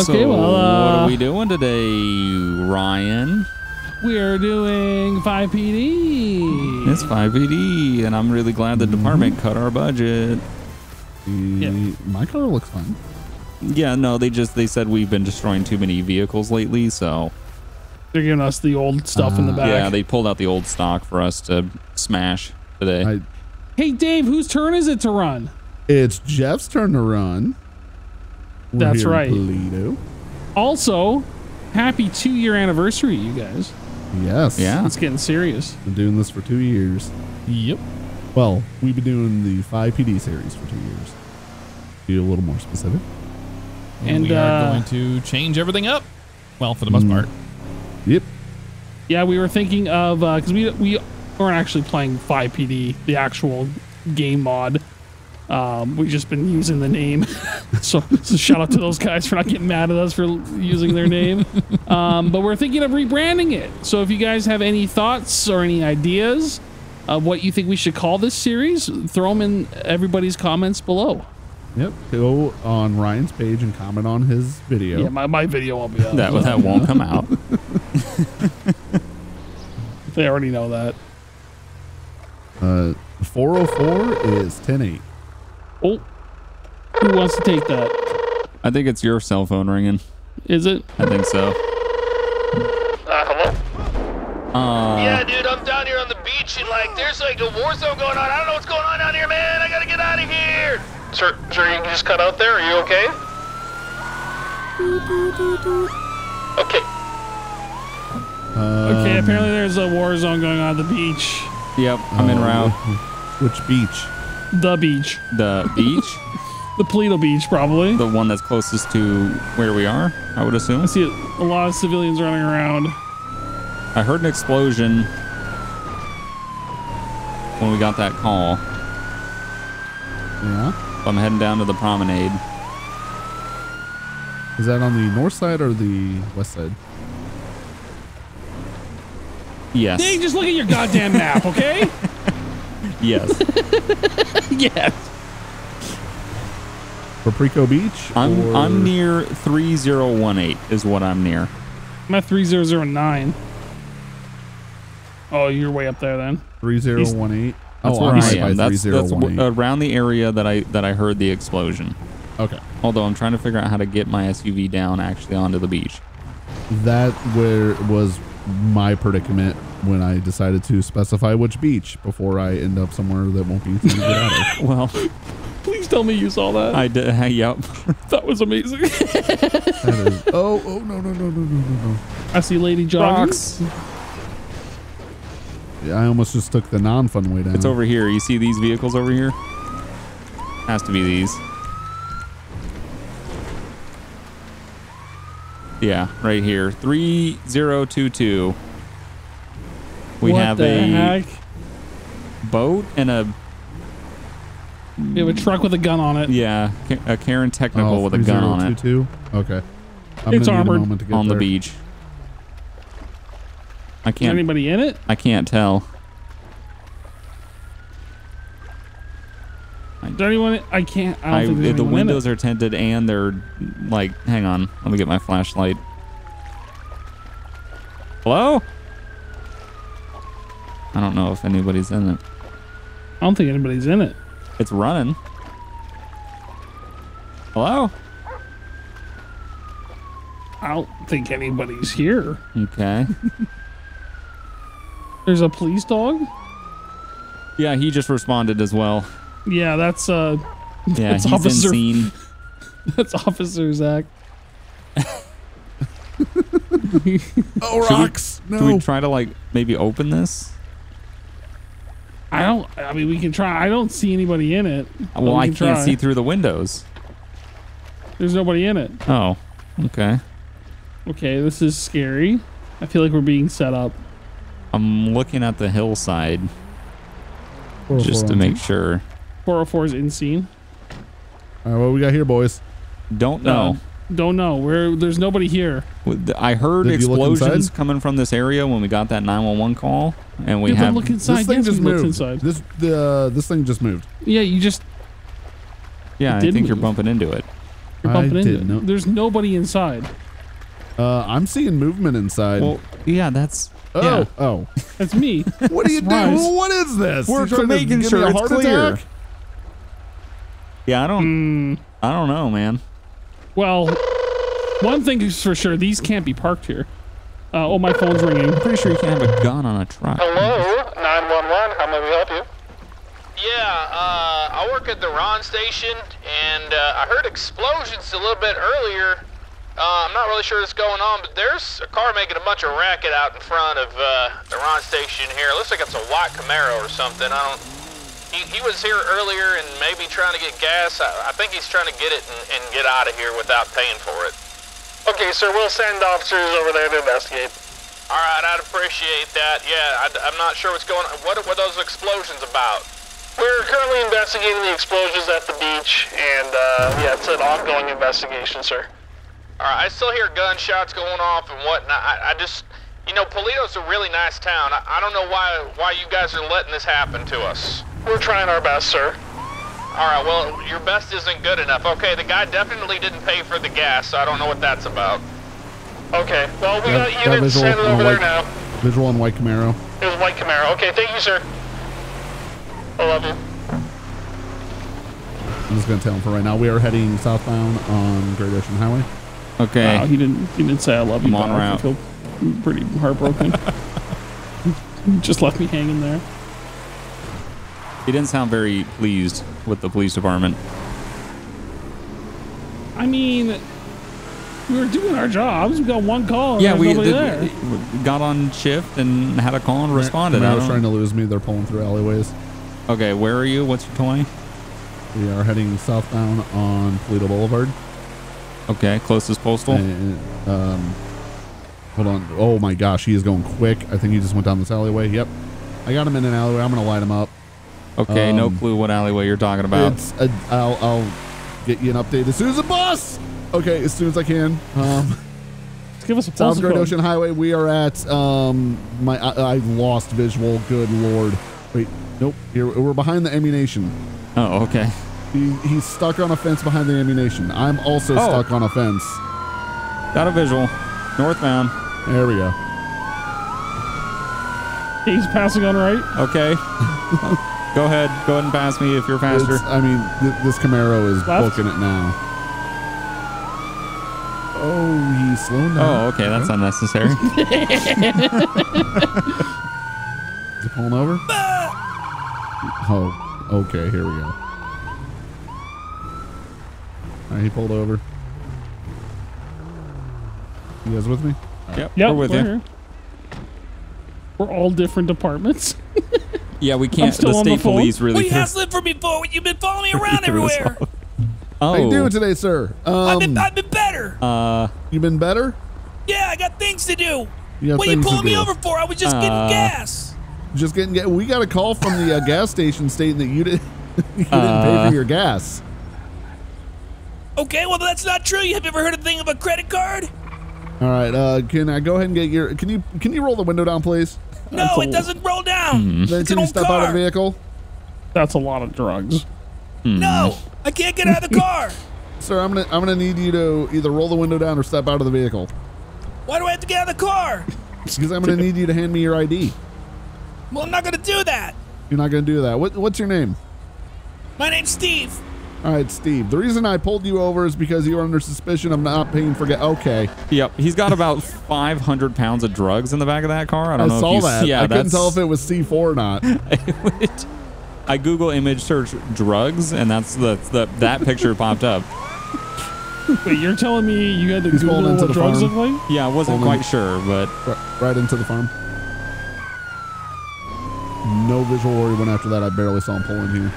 Okay, so well, what are we doing today, Ryan? We're doing 5PD. It's 5PD, and I'm really glad the department cut our budget. Yeah. My car looks fine. Yeah, no, they said we've been destroying too many vehicles lately, so they're giving us the old stuff in the back. Yeah, they pulled out the old stock for us to smash today. Hey, Dave, whose turn is it to run? It's Jeff's turn to run. We're That's right. Toledo. Also, happy 2-year anniversary, you guys. Yes. Yeah. It's getting serious. Been doing this for 2 years. Yep. Well, we've been doing the 5PD series for 2 years. Be a little more specific. And we are going to change everything up. Well, for the most part. Yep. Yeah, we were thinking of because we weren't actually playing 5PD, the actual game mod. We've just been using the name. so shout out to those guys for not getting mad at us for using their name. But we're thinking of rebranding it. So if you guys have any thoughts or any ideas of what you think we should call this series, throw them in everybody's comments below. Yep. Go on Ryan's page and comment on his video. Yeah, my video won't be out. That won't come out. They already know that. 404 is 10-8. Oh, who wants to take that? I think it's your cell phone ringing. Is it? I think so. Hello? Yeah, dude, I'm down here on the beach and there's a war zone going on. I don't know what's going on down here, man. I gotta get out of here. Sir, you can just cut out there. Are you okay? Okay. Okay, apparently there's a war zone going on at the beach. Yep, I'm en route. Which beach? The beach. The beach? The Paleto Beach, probably. The one that's closest to where we are, I would assume. I see a lot of civilians running around. I heard an explosion when we got that call. Yeah? So I'm heading down to the promenade. Is that on the north side or the west side? Yes. Dave, just look at your goddamn map, okay? Yes. Yes. Paprico Beach? I'm near 3018 is what I'm near. I'm at 3009. Oh, you're way up there then. 3018. That's where I am. That's around the area that I heard the explosion. Okay. Although I'm trying to figure out how to get my SUV down actually onto the beach. That where was my predicament when I decided to specify which beach before I end up somewhere that won't be easy to get out of. Well, please tell me you saw that. I did. Yep. That was amazing. That is, oh, no. I see Lady Jogs. I almost just took the non-fun way down. It's over here. You see these vehicles over here? Has to be these. Yeah, right here. 3022. We have a boat and a... We have a truck with a gun on it. Yeah, a Karen Technical with a gun on it. Okay. It's armored on the beach. I can't. Is anybody in it? I can't tell. Is there anyone? I can't. I don't think the windows are tinted and they're like. Hang on. Let me get my flashlight. Hello? I don't know if anybody's in it. I don't think anybody's in it. It's running. Hello? I don't think anybody's here. Okay. There's a police dog? Yeah, he just responded as well. Yeah, that's that's he's officer. Insane. That's Officer Zach. Oh, rocks! Should we try to maybe open this? I mean, we can try. I don't see anybody in it. Well, I can't see through the windows. There's nobody in it. Oh, okay. Okay, this is scary. I feel like we're being set up. I'm looking at the hillside just to make sure. 404 is in scene. All right, what we got here, boys? Don't know. Don't know. There's nobody here. I heard explosions coming from this area when we got that 911 call, and we have. Look inside. This thing just moved. This thing just moved. Yeah, you just. Yeah, I think you're bumping into it. You're bumping into it. There's nobody inside. I'm seeing movement inside. Well, yeah, that's... Oh, yeah. That's me. What are you doing? What is this? We're making sure it's clear. Attack? Yeah, I don't know, man. Well, one thing is for sure, these can't be parked here. Oh, my phone's ringing. I'm pretty sure you can't have a gun on a truck. Hello, 911. How may we help you? Yeah, I work at the Ron station, and I heard explosions a little bit earlier. I'm not really sure what's going on, but there's a car making a bunch of racket out in front of the Ron station here. It looks like it's a white Camaro or something. I don't... He was here earlier and maybe trying to get gas. I think he's trying to get it and get out of here without paying for it. Okay, sir, we'll send officers over there to investigate. All right, I'd appreciate that. Yeah, I'm not sure what's going on. What were those explosions about? We're currently investigating the explosions at the beach, and yeah, it's an ongoing investigation, sir. All right, I still hear gunshots going off and whatnot. I just, you know, Paleto's a really nice town. I don't know why you guys are letting this happen to us. We're trying our best, sir. All right, well, your best isn't good enough. Okay, the guy definitely didn't pay for the gas, so I don't know what that's about. Okay, well, we got units standing over there now. Visual on white Camaro. It was white Camaro. Okay, thank you, sir. I love you. I'm just going to tell him for right now. We are heading southbound on Great Ocean Highway. Okay. Wow, he didn't say I love you. I feel pretty heartbroken. He just left me hanging there. He didn't sound very pleased with the police department. I mean, we were doing our jobs. We got one call. And yeah, we got on shift and had a call and responded. They're trying to lose me. They're pulling through alleyways. Okay, where are you? What's your 20? We are heading southbound on Toledo Boulevard. Okay, closest postal. And, hold on. Oh my gosh, he is going quick. I think he just went down this alleyway. Yep, I got him in an alleyway. I'm gonna light him up. Okay, no clue what alleyway you're talking about. It's a, I'll get you an update as soon as the bus. Okay, as soon as I can. Give us a South Great Ocean Highway. We are at I lost visual. Good lord. Wait, nope. We're behind the ammunition. Oh, okay. He's stuck on a fence behind the ammunition. I'm also stuck on a fence. Got a visual. Northbound. There we go. He's passing on right. Okay. Go ahead and pass me if you're faster. I mean, this Camaro is booking it now. Oh, he's slowing down. Oh, okay, that's unnecessary. Is it pulling over? Oh, okay, here we go. All right, he pulled over. You guys with me? Right. Yep, we're with you. Here. We're all different departments. Yeah, we can't. The state police really. What are you hustling for me for? You've been following me around everywhere. Oh. How you doing today, sir? I've been better. You've been better? Yeah, I got things to do. What are you pulling me over for? I was just getting gas. Just getting gas. We got a call from the gas station stating that you didn't pay for your gas. Okay, well that's not true. Have you ever heard a thing of a credit card? All right. Can I go ahead and get your? Can you roll the window down, please? No, it doesn't roll down. Then can you step out of the vehicle? That's a lot of drugs. No, I can't get out of the car. Sir, I'm gonna need you to either roll the window down or step out of the vehicle. Why do I have to get out of the car? Because I'm gonna need you to hand me your ID. Well, I'm not gonna do that. You're not gonna do that. What's your name? My name's Steve. All right, Steve. The reason I pulled you over is because you were under suspicion of not paying for gas. Okay. Yep. He's got about 500 pounds of drugs in the back of that car. I don't know if you saw that. Yeah, I couldn't tell if it was C4 or not. I Google image search drugs, and that's that picture popped up. Wait, you're telling me you had to Google into what the drugs look like? Yeah, I wasn't quite sure, but... Right into the farm. No visual where he went after that. I barely saw him pulling here.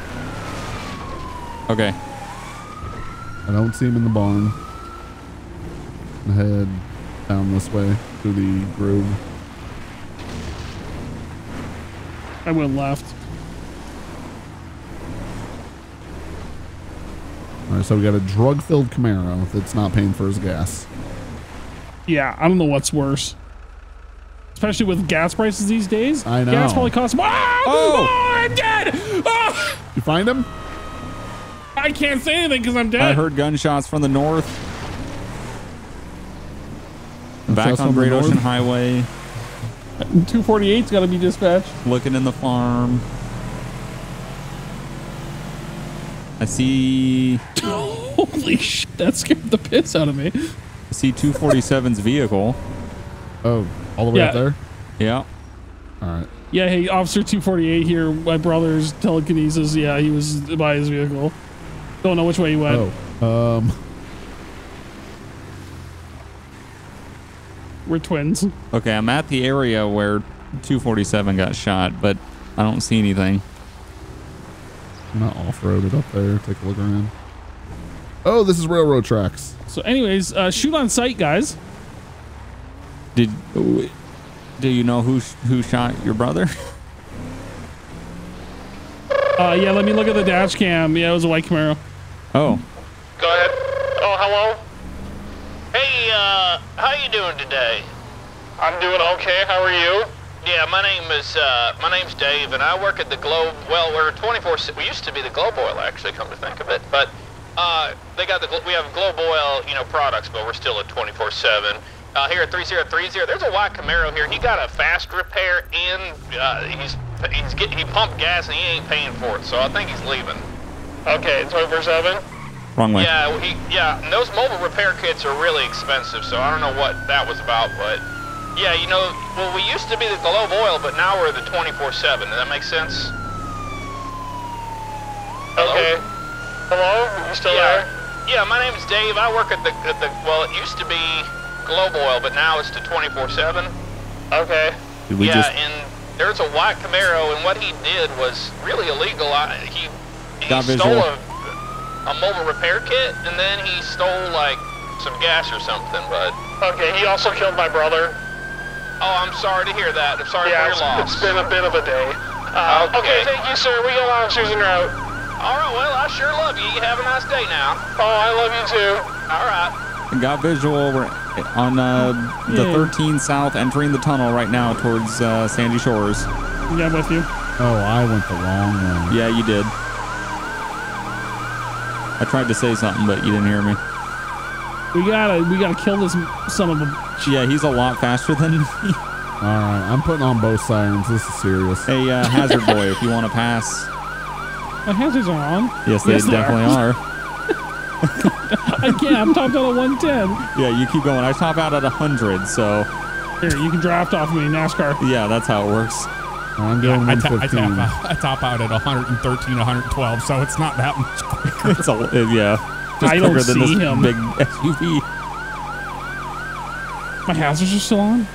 Okay. I don't see him in the barn. I head down this way through the grove. I went left. All right, so we got a drug-filled Camaro that's not paying for his gas. Yeah, I don't know what's worse. Especially with gas prices these days. I know. Gas probably costs more. Oh, I'm dead. Oh! You find him? I can't say anything because I'm dead. I heard gunshots from the north. Back on Great Ocean Highway. 248's got to be dispatched. Looking in the farm. I see... Holy shit, that scared the piss out of me. I see 247's vehicle. Oh, all the way up there? Yeah. All right. Yeah, hey, Officer 248 here. My brother's telekinesis. Yeah, he was by his vehicle. Don't know which way he went. Oh, we're twins. Okay, I'm at the area where 247 got shot, but I don't see anything. I'm not off-roaded up there. Take a look around. Oh, this is railroad tracks. So anyways, shoot on sight, guys. Do you know who shot your brother? Yeah, let me look at the dash cam. Yeah, it was a white Camaro. Oh. Go ahead. Oh, hello. Hey, how you doing today? I'm doing okay. How are you? Yeah, my name's Dave, and I work at the Globe. Well, we're 24/7. We used to be the Globe Oil, actually. Come to think of it, but we have Globe Oil, you know, products, but we're still at 24/7. Here at 3030, there's a white Camaro here. He got a fast repair in. He pumped gas and he ain't paying for it, so I think he's leaving. Okay, 24/7. Wrong way. Yeah, and those mobile repair kits are really expensive, so I don't know what that was about, but yeah, you know, well, we used to be the Globe Oil, but now we're the 24/7. Does that make sense? Hello? Okay. Hello? Are you still there? Yeah, my name is Dave. I work at the well, it used to be Globe Oil, but now it's to 24/7. Okay. And there's a white Camaro, and what he did was really illegal. He stole a mobile repair kit, and then he stole like some gas or something. But okay, he also killed my brother. Oh, I'm sorry to hear that. I'm sorry for your loss. It's been a bit of a day. Okay, thank you, sir. We go on Susan Route. All right. Well, I sure love you. You have a nice day now. Oh, I love you too. All right. Got visual. We're on the 13 South, entering the tunnel right now towards Sandy Shores. Yeah, I'm with you. Oh, I went the wrong one. Yeah, you did. I tried to say something, but you didn't hear me. We gotta kill this son of a. Yeah, he's a lot faster than me. All right, I'm putting on both sirens. This is serious. Hey, hazard boy, if you want to pass. My hazards are on. Yes, they definitely are. I can't. I'm topped out at 110. Yeah, you keep going. I top out at 100, so... Here, you can draft off me, NASCAR. Yeah, that's how it works. I'm going 115. I top out at 113, 112, so it's not that much quicker. It's just I don't see than this him. Big SUV. My hazards are still on?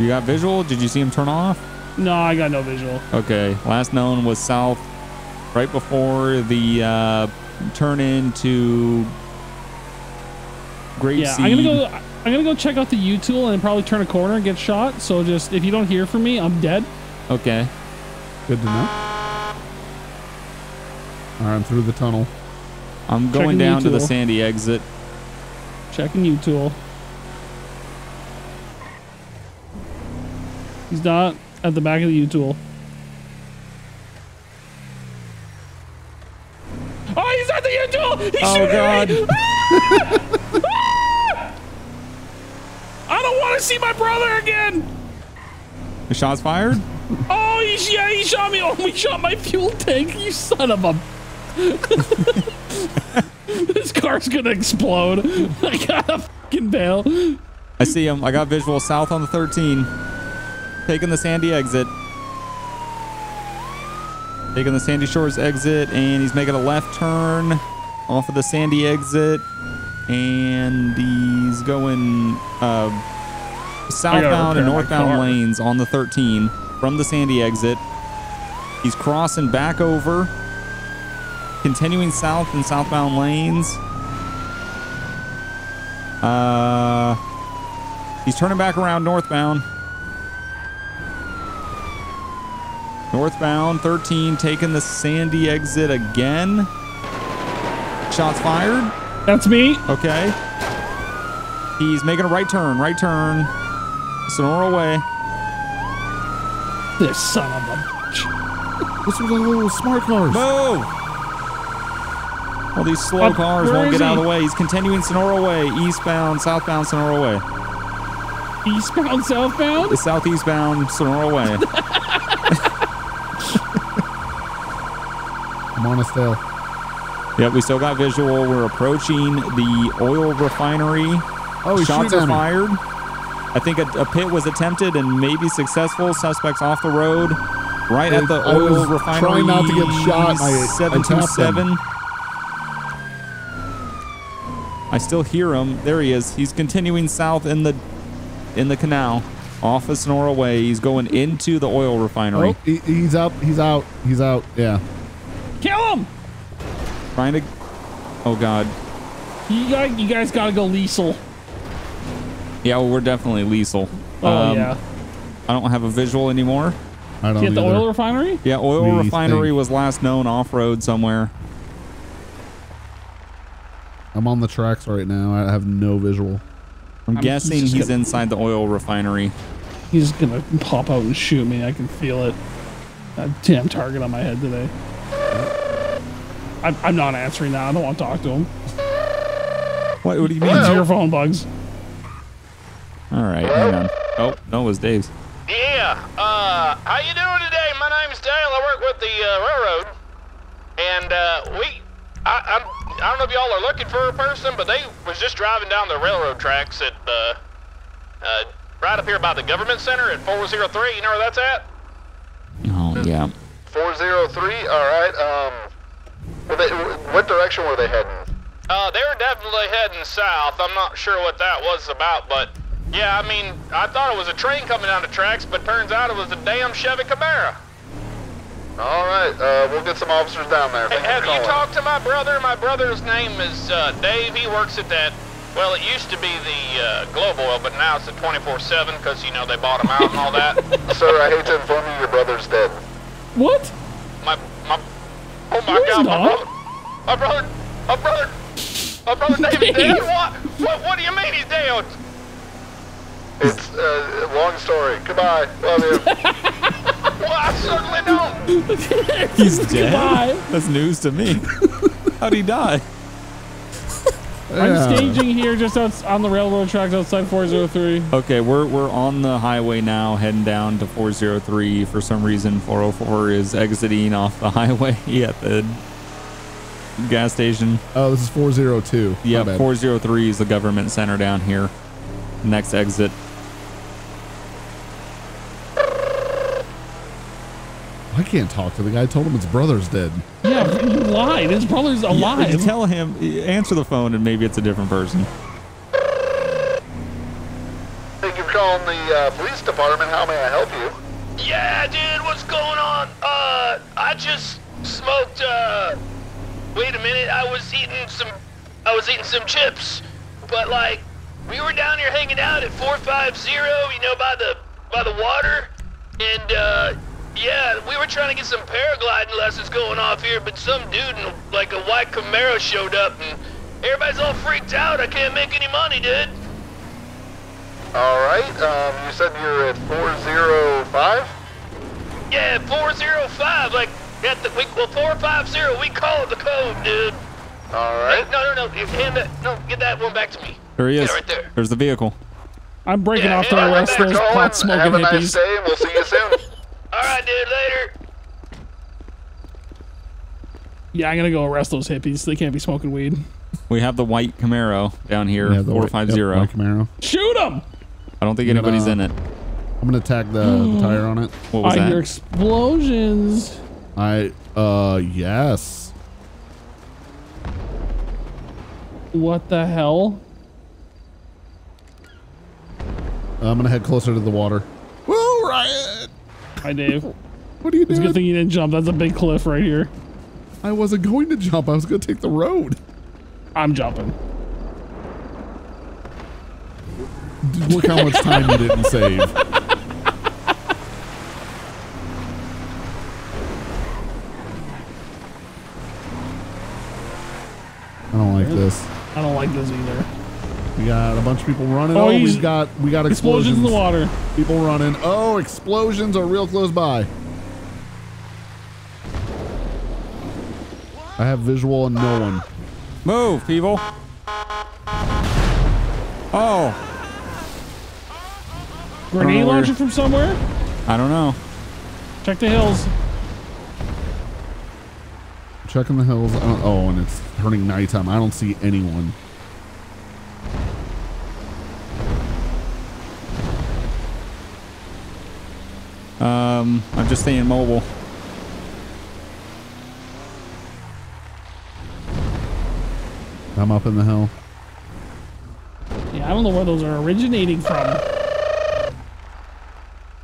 You got visual? Did you see him turn off? No, I got no visual. Okay. Last known was south, right before the... turn into Great Sea. I'm gonna go check out the U-Tool and probably turn a corner and get shot. So just if you don't hear from me, I'm dead. Okay. Good to know. All right, I'm through the tunnel. I'm going down to the Sandy exit. Checking U-Tool. He's not at the back of the U-Tool. Oh God! I don't want to see my brother again. The shots fired. Oh, he shot me. Oh, he shot my fuel tank. You son of a! This car's gonna explode. I gotta fucking bail. I see him. I got visual south on the 13, taking the Sandy exit. Taking the Sandy Shores exit, and he's making a left turn off of the Sandy exit, and he's going southbound and northbound lanes on the 13 from the Sandy exit. He's crossing back over, continuing south in southbound lanes. He's turning back around northbound. Northbound 13, taking the Sandy exit again. Shots fired. That's me. Okay. He's making a right turn. Right turn. Sonora Way. This son of a bitch. This was a little smart car. Move. Well, these slow cars won't get out of the way. He's continuing Sonora Way, eastbound, southbound Sonora Way. Eastbound, southbound? It's southeastbound Sonora Way. I'm on a still. Yep, we still got visual. We're approaching the oil refinery. Oh, shots are fired. I think a pit was attempted and maybe successful. Suspects off the road. Right at the oil refinery. Trying not to get shot. 727. I still hear him. There he is. He's continuing south in the canal, off of Sonora Way. He's going into the oil refinery. Oh, he's up. He's out. He's out. Yeah. Kill him! Trying to. Oh God. You guys gotta go lethal. Yeah, well, we're definitely lethal. Oh yeah. I don't have a visual anymore. I don't. Get the oil refinery? Yeah, oil refinery was last known off road somewhere. I'm on the tracks right now. I have no visual. I'm guessing he's inside the oil refinery. He's gonna pop out and shoot me. I can feel it. That damn target on my head today. I'm not answering that. I don't want to talk to him. What do you mean? It's your phone, Bugs. All right, hang on. Oh, no, it was Dave's. Yeah, how you doing today? My name's Dale. I work with the railroad. And I don't know if y'all are looking for a person, but they was just driving down the railroad tracks at right up here by the government center at 403. You know where that's at? Oh yeah. 403. All right. What direction were they heading? They were definitely heading south. I'm not sure what that was about, but yeah, I mean, I thought it was a train coming down the tracks, but turns out it was a damn Chevy Camaro. All right, we'll get some officers down there. Have you talked to my brother? My brother's name is Dave. He works at that. Well, it used to be the Globe Oil, but now it's the 24/7 because, you know, they bought him out and all that. Sir, I hate to inform you, your brother's dead. What? Oh my God! My brother Dave's dead. What do you mean he's dead? It's a long story. Goodbye. Love you. Well, I certainly don't. He's dead? Goodbye. That's news to me. How'd he die? I'm staging here just on the railroad tracks outside 403. Okay, we're on the highway now, heading down to 403. For some reason, 404 is exiting off the highway at the gas station. Oh, this is 402. Yeah, 403 is the government center down here. Next exit. I can't talk to the guy. I told him his brother's dead. Yeah, but you lied. His brother's alive. Yeah, tell him, answer the phone, and maybe it's a different person. Thank you for calling the police department. How may I help you? Yeah, dude, what's going on? I just smoked. Wait a minute. I was eating some chips, but like we were down here hanging out at 450, you know, by the water, and yeah, we were trying to get some paragliding lessons going off here, but some dude in like a white Camaro showed up, and everybody's all freaked out. I can't make any money, dude. All right, you said you're at 405? Yeah, 405, like, at the, 450, we called the code, dude. All right. Hey, no, hand that, no, get that one back to me. There he is. Yeah, right there. There's the vehicle. I'm breaking off to arrest those pot smoking hippies. Have a nice day, and we'll see you soon. All right, dude, later. Yeah, I'm going to go arrest those hippies. They can't be smoking weed. We have the white Camaro down here, 450. Yep, Camaro. Shoot them! I don't think anybody's in it. I'm going to tag the tire on it. What was that? I hear explosions. Yes. What the hell? I'm going to head closer to the water. Woo, riot! Hi, Dave. What are you doing? It's a good thing you didn't jump. That's a big cliff right here. I wasn't going to jump. I was going to take the road. I'm jumping. Look how much time you didn't save. I don't like this. I don't like this either. We got a bunch of people running. Oh, we got explosions in the water. People running. Oh, explosions are real close by. I have visual on no one. Move, people. Oh. Grenade launcher from somewhere? I don't know. Check the hills. Checking the hills. Oh, and it's turning nighttime. I don't see anyone. I'm just staying mobile. I'm up in the hill. Yeah, I don't know where those are originating from.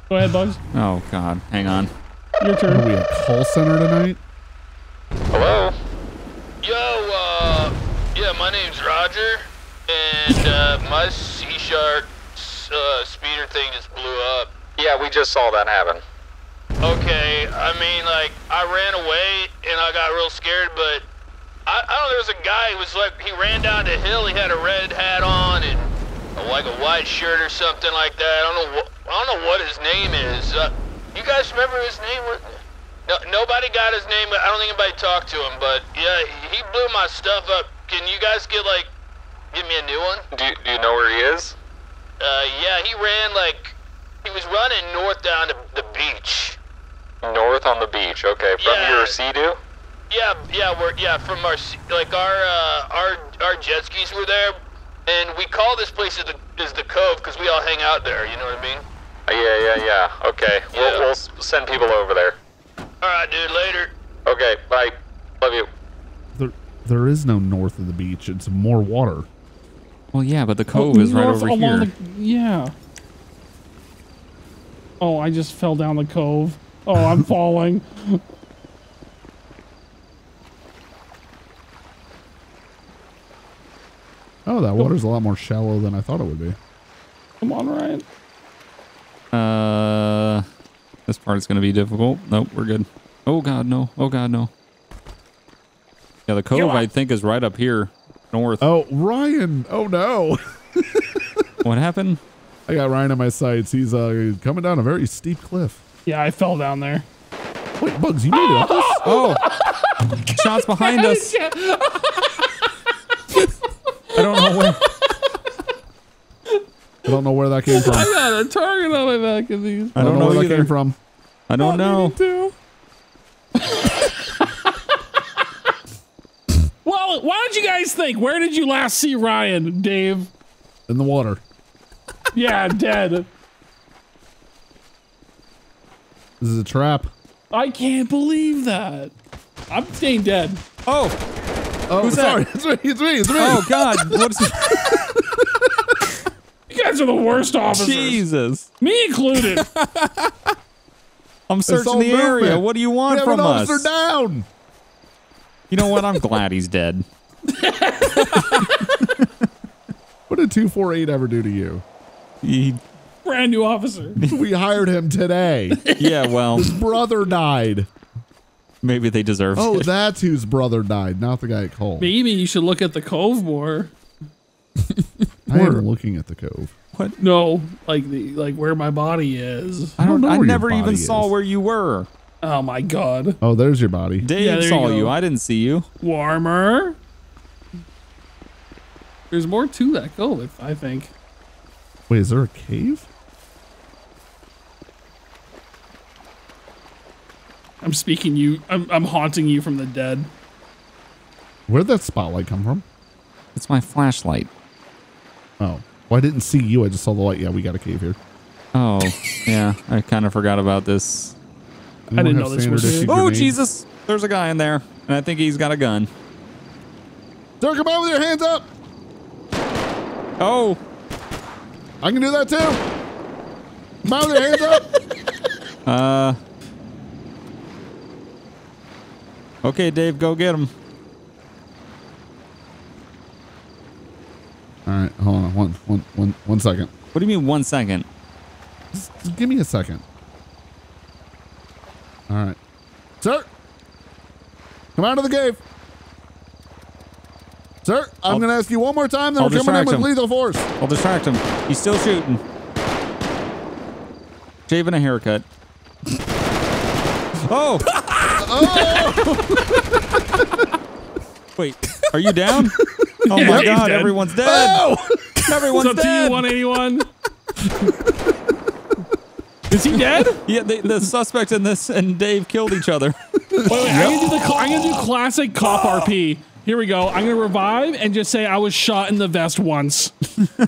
Go ahead, Bugs. Oh, God. Hang on. Your turn. Are we a call center tonight? Hello? Yo, yeah, my name's Roger, and my C-Shark speeder thing just blew up. Yeah, we just saw that happen. Okay, I mean, like, I ran away, and I got real scared, but I don't know, there was a guy who was like, he ran down the hill, he had a red hat on, and like a white shirt or something like that. I don't know what his name is. You guys remember his name? No, nobody got his name. I don't think anybody talked to him. But yeah, he blew my stuff up. Can you guys get like, give me a new one? Do you know where he is? Yeah, he ran like, he was running north down to the beach. North on the beach. Okay, from your Sea-Doo? Yeah, from our like our jet skis were there. And we call this place is the Cove because we all hang out there, you know what I mean? Yeah. Okay, yeah. We'll send people over there. All right, dude, later. Okay, bye. Love you. There is no north of the beach. It's more water. Well, yeah, but the Cove is right over here. Yeah. Oh, I just fell down the Cove. Oh, I'm falling. Oh, that water's a lot more shallow than I thought it would be. Come on, Ryan. This part is going to be difficult. Nope, we're good. Oh, God, no. Oh, God, no. Yeah, the Cove, I think, is right up here north. Oh, Ryan. Oh, no. What happened? I got Ryan on my sights. He's coming down a very steep cliff. Yeah, I fell down there. Wait, Bugs, you made it. Oh. Shots behind us. I don't know where that came from. I got a target on my back of these. I don't know where that came from. I don't know. Well, why don't you guys think? Where did you last see Ryan, Dave? In the water. Yeah, dead. This is a trap. I can't believe that. I'm staying dead. Oh. Oh, who's sorry. That? It's me. Oh, God. What's You guys are the worst officers. Jesus. Me included. I'm searching the area. What do you want from us? Officer down. You know what? I'm glad he's dead. What did 248 ever do to you? He... Brand new officer. We hired him today. Yeah, well. His brother died. Maybe they deserve it. Oh, that's whose brother died, not the guy at Cole. Maybe you should look at the Cove more. I am looking at the Cove. What? No, like where my body is. I don't know. I never even saw where you were. Oh my God. Oh, there's your body. Dave saw you. I didn't see you. Warmer. There's more to that Cove, I think. Wait, is there a cave? I'm speaking you. I'm haunting you from the dead. Where'd that spotlight come from? It's my flashlight. Oh, well, I didn't see you. I just saw the light. Yeah, we got a cave here. Oh, yeah. I kind of forgot about this. I didn't know this was here. Oh, Jesus. There's a guy in there, and I think he's got a gun. Sir, come on with your hands up. Oh. I can do that, too. Come on with your hands up. Okay, Dave, go get him. All right, hold on. One second. What do you mean 1 second? Just give me a second. All right. Sir, come out of the cave. Sir, I'm going to ask you one more time, then we're coming in with lethal force. I'll distract him. He's still shooting. Shaving a haircut. Oh! Oh! Wait. Are you down? Oh yeah, my God! Dead. Everyone's dead. Oh! Everyone's What's up dead. To you, 181. Is he dead? Yeah, the suspect in this and Dave killed each other. Wait, I'm gonna do classic cop RP. Here we go. I'm gonna revive and just say I was shot in the vest once,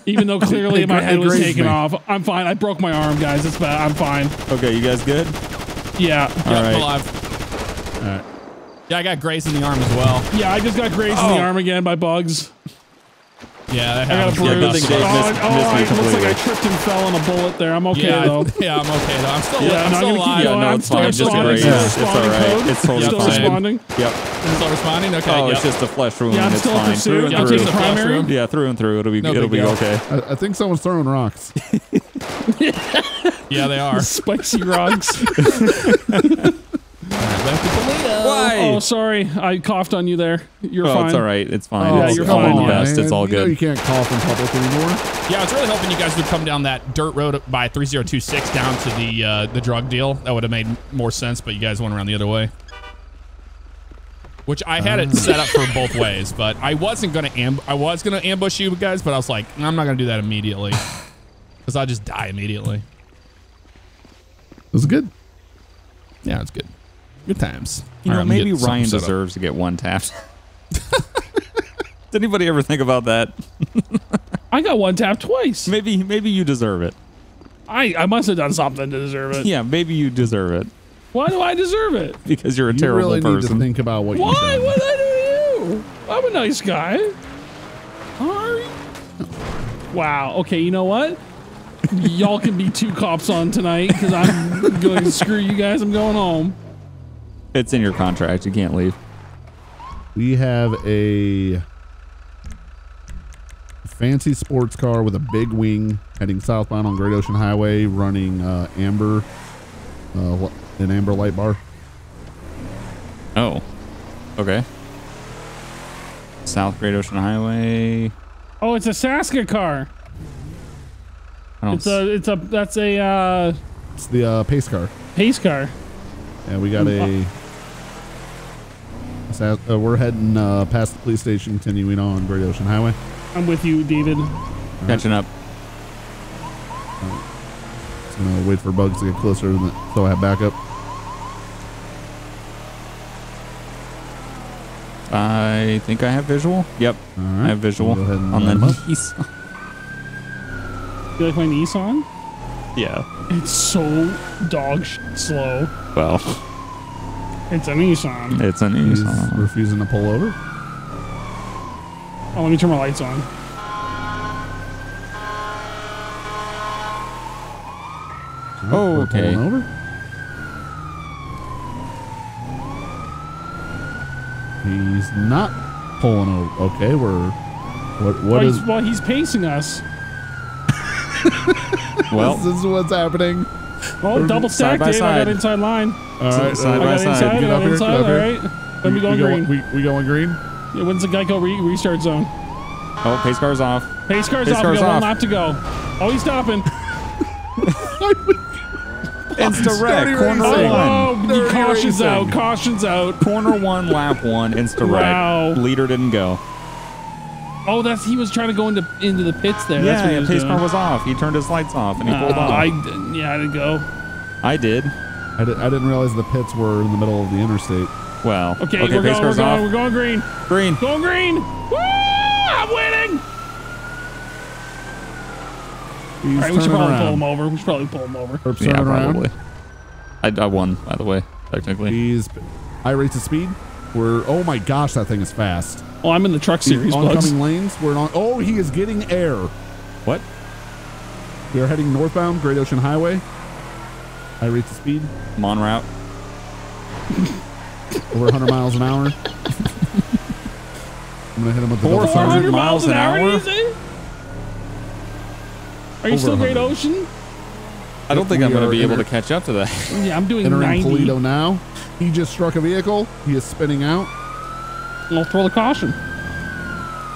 even though clearly my head was taken off. I'm fine. I broke my arm, guys. It's bad. I'm fine. Okay, you guys good? Yeah. I'm alive. All right. Yeah, I got grazed in the arm as well. Yeah, I just got grazed in the arm again by bugs. Yeah, that happens. I got a bruise. It looks like I tripped and fell on a bullet there. I'm okay, though. Yeah, I'm okay, though. I'm still alive. I'm still alive. Yeah, no, it's fine. I'm just grazed. It's all right. It's totally fine. Still responding? Yep. Still responding? Okay, oh, it's just a flesh wound. Yeah, it's fine. Through and through. Yeah, through and through. It'll be okay. I think someone's throwing rocks. Yeah, they are. Spicy rocks. Oh, sorry. I coughed on you there. You're fine. It's all right. It's fine. Yeah, you're fine. All the best. It's all good. You can't cough in public anymore. Yeah, I was really hoping you guys would come down that dirt road by 3026 down to the drug deal. That would have made more sense, but you guys went around the other way. Which I had it set up for both ways, but I wasn't going to ambush you guys, but I was like, I'm not going to do that immediately. Because I'll just die immediately. It was good. Yeah, it's good. Good times. You know, maybe Ryan deserves to get one tap. Did anybody ever think about that? I got one tap twice. Maybe you deserve it. I must have done something to deserve it. Yeah, maybe you deserve it. Why do I deserve it? Because you're a terrible person. You really need to think about what you did. Why would I do you? I'm a nice guy. Sorry. Wow. Okay, you know what? Y'all can be two cops on tonight because I'm going to screw you guys. I'm going home. It's in your contract. You can't leave. We have a fancy sports car with a big wing heading southbound on Great Ocean Highway, running an amber light bar. Oh, okay. South Great Ocean Highway. Oh, it's a Saska car. It's the pace car. Pace car. And we got we're heading past the police station, continuing on Great Ocean Highway. I'm with you, David. Right. Catching up. Right. So I'm gonna wait for bugs to get closer, and so I have backup. I think I have visual. Yep, right. I have visual on the knees. You like my knee song? Yeah. It's so dog shit slow. Well. It's a Nissan. It's a Nissan. Refusing to pull over. Oh, let me turn my lights on. Oh, okay. Pulling over. He's not pulling over. Okay, we're... Well, he's pacing us. Well, this is what's happening. Well, double stack, Dave. Side. I got inside line. All right, side by side. Get up here. All right. Let me go green. We going green? Yeah, when's the Geico restart zone? Oh, pace car's off. Pace car's off. We got one lap to go. Oh, he's stopping. Insta-wreck. Corner one. Oh, caution's out. Corner one, lap one. Insta-wreck. Wow. Leader didn't go. Oh, he was trying to go into the pits there. Yeah, the pace car was off. He turned his lights off and he pulled off. I didn't go. I did. I didn't realize the pits were in the middle of the interstate. Well, okay, we're going green. Going green. Woo! I'm winning. All right, we should probably pull him over. Herb's turning around. I won, by the way, technically. He's high rates of speed. Oh my gosh, that thing is fast. Oh, I'm in the truck series. Oncoming lanes. Oh, he is getting air. What? We are heading northbound, Great Ocean Highway. I rate the speed. I'm on route. Over 100 miles an hour. I'm gonna hit him with the double sergeant. 400 miles an hour. Are you still Great Ocean? I don't think I'm gonna be able to catch up to that. Yeah, I'm doing 90. Entering Toledo now. He just struck a vehicle. He is spinning out. I'll throw the caution.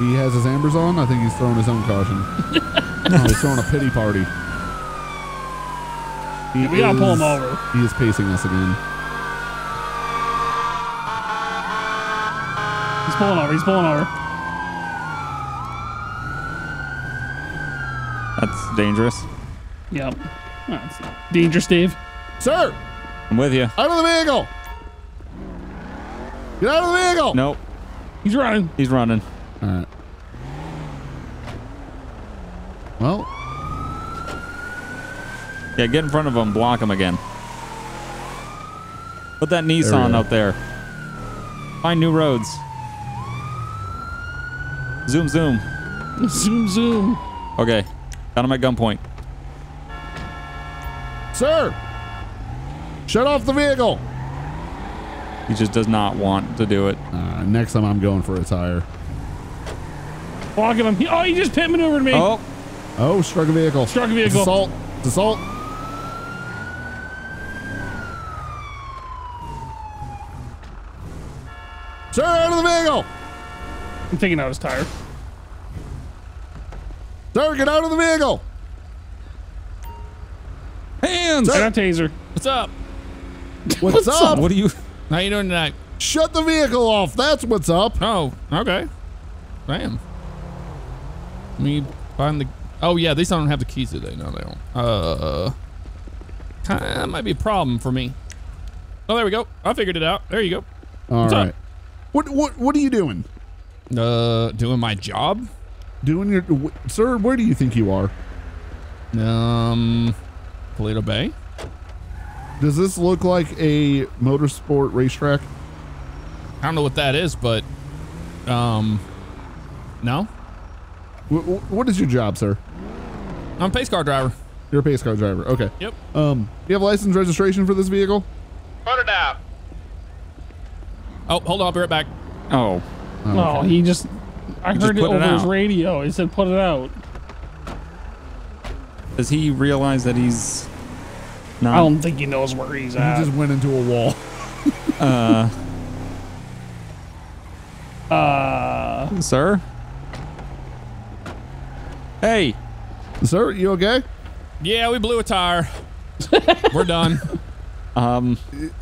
He has his ambers on. I think he's throwing his own caution. No, he's throwing a pity party. We gotta pull him over. He is pacing us again. He's pulling over. He's pulling over. That's dangerous. Yep. That's dangerous, Dave. Sir! I'm with you. Out of the vehicle! Get out of the vehicle! Nope. He's running. He's running. All right. Well. Yeah, get in front of him. Block him again. Put that Nissan up there. Find new roads. Zoom, zoom. Zoom, zoom. Okay. Got him at gunpoint. Sir! Shut off the vehicle! He just does not want to do it. Next time I'm going for a tire. Block him. Oh, he just pit maneuvered me. Oh. Oh, struck a vehicle. Struck a vehicle. It's assault. It's assault. Sir, out of the vehicle! I'm taking out his tire. Sir, get out of the vehicle! Hands! Sir. Got a taser. What's up? What's up? What are you... How you doing tonight? Shut the vehicle off. That's what's up. Oh, okay. Damn. Let me find the... Oh, yeah, these don't have the keys today. No, they don't. That might be a problem for me. Oh, there we go. I figured it out. There you go. All right. Up? What are you doing? Doing my job. Doing your... Sir, where do you think you are? Paleto Bay. Does this look like a motorsport racetrack? I don't know what that is, but no. What is your job, sir? I'm a pace car driver. You're a pace car driver. Okay. Yep. You have license registration for this vehicle? Put it out. Oh, hold on. I'll be right back. Oh. Oh, okay. He just... I heard it over his radio. He said, put it out. Does he realize that he's... No. I don't think he knows where he's at. He just went into a wall. Sir? Hey. Sir, you okay? Yeah, we blew a tire. We're done.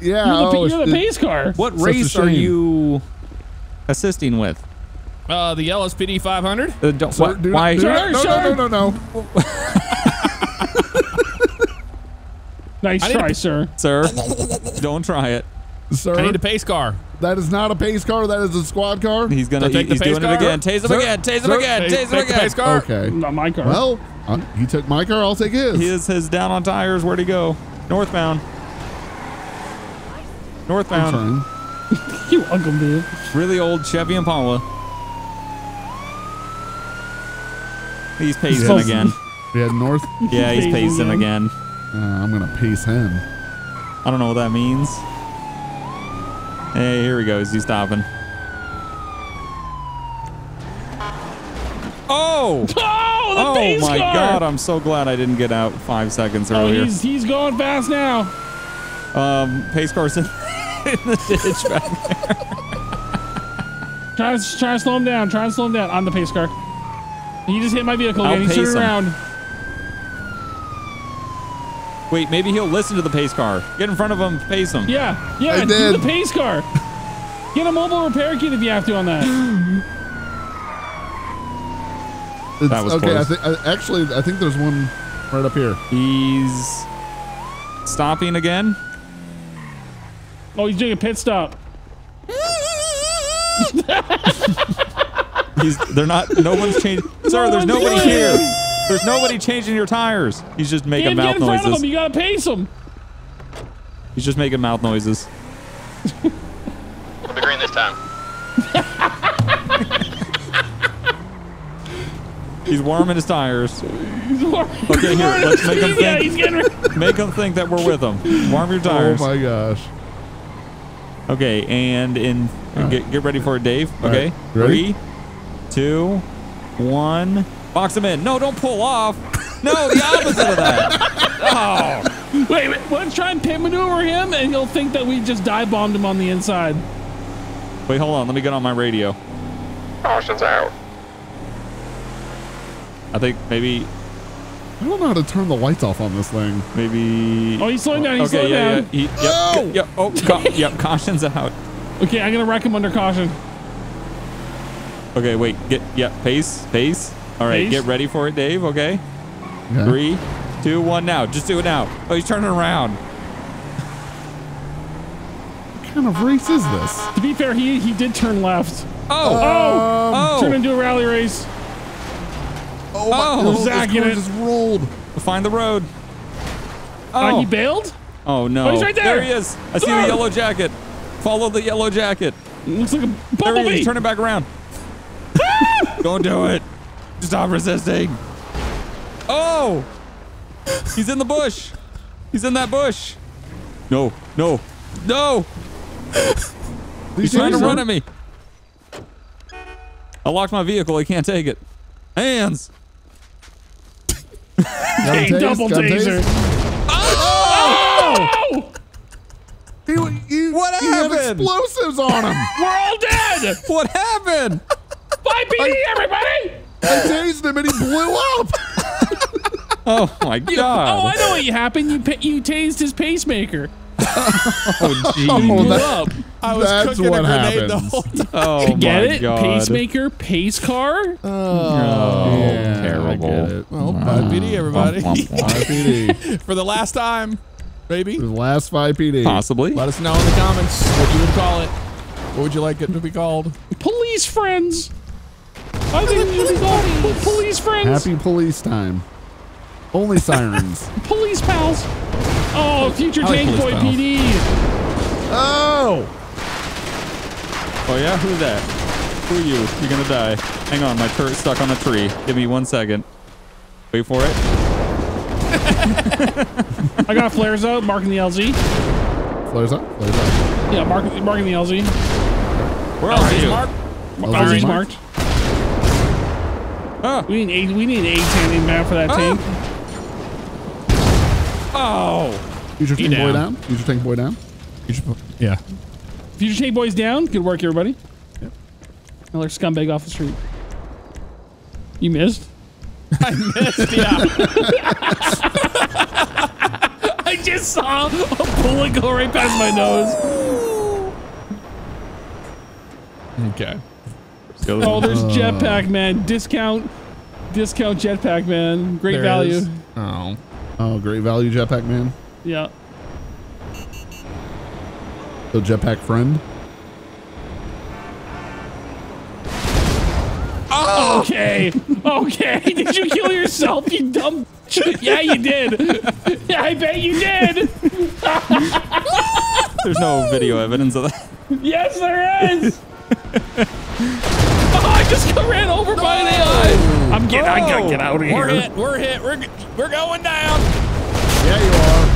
Yeah. You're the pace car. What race are you assisting with? The LSPD 500. Why? No. Nice try, sir. Sir, don't try it. Sir, I need a pace car. That is not a pace car. That is a squad car. He's gonna. He's doing it again. Tase him again. Tase him again. Tase him again. Pace car. Okay. Not my car. Well, you took my car. I'll take his. His is down on tires. Where'd he go? Northbound. Northbound. You welcome, dude. Really old Chevy Impala. He's pacing again. Yeah, north. Yeah, he's pacing again. I'm gonna pace him. I don't know what that means. Hey, here he goes. He's stopping. Oh! Oh, pace car! Oh my God! I'm so glad I didn't get out 5 seconds earlier. He's going fast now. Pace car's in the ditch back there. Try to slow him down. Try to slow him down. I'm the pace car. He just hit my vehicle again. He's turning around. Wait, maybe he'll listen to the pace car. Get in front of him, pace him. Yeah, yeah, do the pace car. Get a mobile repair kit if you have to on that. That was okay. Actually, I think there's one right up here. He's stopping again. Oh, he's doing a pit stop. They're not. No one's changing. Sorry, there's nobody here. There's nobody changing your tires. He's just making mouth noises. Get in front of him. You gotta pace him. He's just making mouth noises. I'll be green this time. He's warming his tires. He's warming. Okay, here. Let's make him think. Yeah, he's getting... Make him think that we're with him. Warm your tires. Oh my gosh. Okay, and get ready for it, Dave. Okay, right. 3, 2, 1. Box him in. No, don't pull off. No, the opposite of that. Oh. Wait, let's try and pit maneuver him, and he'll think that we just dive-bombed him on the inside. Wait, hold on. Let me get on my radio. Caution's out. I think maybe... I don't know how to turn the lights off on this thing. Maybe... Oh, he's slowing down. He's slowing down. Yeah. Yep. Oh, yep. Caution's out. Okay, I'm going to wreck him under caution. Okay, wait. Pace. All right, get ready for it, Dave. Okay. Yeah. 3, 2, 1, now. Just do it now. Oh, he's turning around. What kind of race is this? To be fair, he did turn left. Oh! Turn into a rally race. Oh! Zach, this car just rolled. Find the road. Oh, he bailed. Oh no! Oh, he's right there. There he is. I see the yellow jacket. Follow the yellow jacket. It looks like a bumblebee. There he is. Turn it back around. Don't do it. Stop resisting. Oh! He's in the bush. He's in that bush. No! No! No! He's trying to run at me. I locked my vehicle. I can't take it. Hands. Hey, double taser. Oh! What happened? He had explosives on him. We're all dead. What happened? 5PD, everybody. I tased him and he blew up. Oh my God. Oh, I know what happened. You tased his pacemaker. Oh, geez. Oh, I was cooking a grenade the whole time. Oh, get my God. Pacemaker, pace car. Oh, yeah, terrible. Well, 5PD, everybody. 5PD. For the last time, baby. For the last 5PD. Possibly. Let us know in the comments what you would call it. What would you like it to be called? Police friends. I think it should be called police friends. Happy police time. Only sirens. Police pals. Oh, future Tank Boy PD. Oh. Oh, yeah? Who's that? Who are you? You're going to die. Hang on. My turret's stuck on a tree. Give me 1 second. Wait for it. I got flares out. Marking the LZ. Flares up? Flares up. Yeah, marking the LZ. Where are you? LZ's marked. Ah. We need an A-10 map for that tank. Oh! Future Tank Boy down. Future Tank Boy's down. Good work, everybody. Yep. Another scumbag off the street. You missed? I missed, yeah. I just saw a bullet go right past my nose. Okay. Oh, there's Jetpack Man. Discount Jetpack Man. Great value. Oh. Oh, great value, Jetpack Man. Yeah. So, Jetpack Friend. Oh! Okay. Did you kill yourself, you dumb? Yeah, you did. Yeah, I bet you did. There's no video evidence of that. Yes, there is. Oh, I just got ran over by an AI. I gotta get out of here. We're going down. Yeah, you are.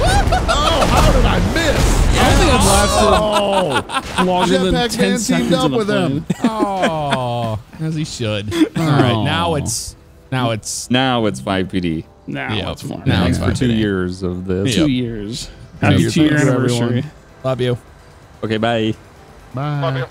Oh, how did I miss? Yeah. I think it lasted longer than 10 seconds. Jetpack Man teamed up with him. Oh, as he should. All right, now it's 5PD. Now it's 5PD. Thanks for 2 years of this. 2 years. Happy 2 year anniversary. Love you. Okay, bye. Bye. Love you.